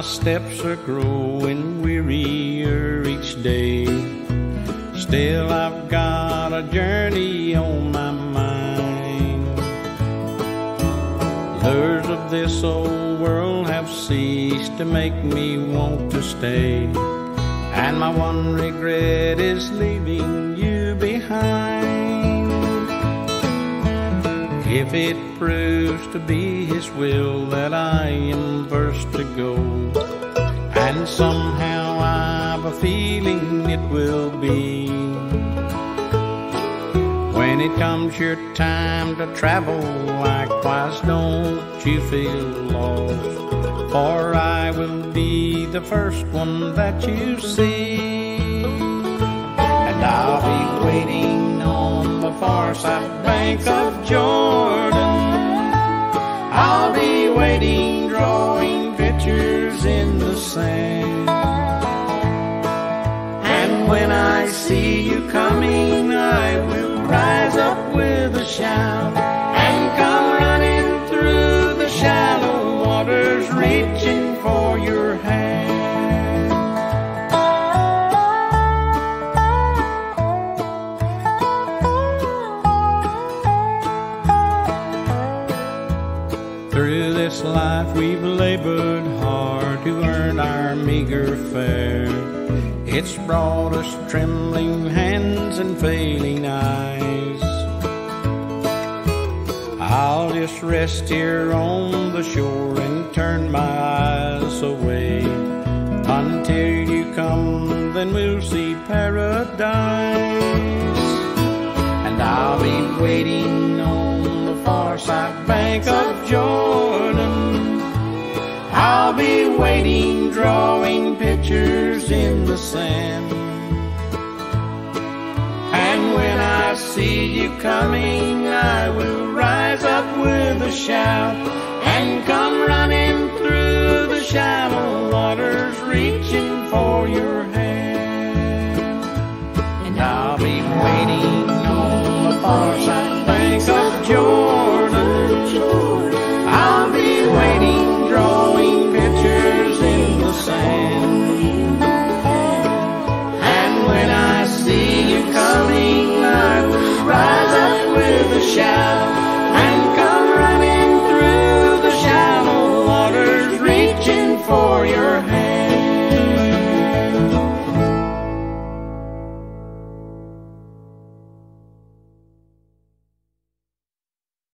my steps are growing wearier each day. Still I've got a journey on my mind. Lures of this old world have ceased to make me want to stay, and my one regret is leaving you behind. If it proves to be His will that I am first to go, and somehow I've a feeling it will be, when it comes your time to travel, likewise don't you feel lost, for I will be the first one that you see. And I'll be waiting on the far side bank of Jordan. I'll be waiting, drawing pictures in the sand. And when I see you coming, I will rise up with a shout and come running through the shallow waters, reaching for your hand. Through this life we've labored hard to earn our meager fare. It's brought us trembling hands and failing eyes. I'll just rest here on the shore and turn my eyes away. Until you come, then we'll see paradise. And I'll be waiting on the far side bank of Jordan. I'll be waiting, drawing pictures in the sand. And when I see you coming, I will rise up with a shout and come running through the shallow waters.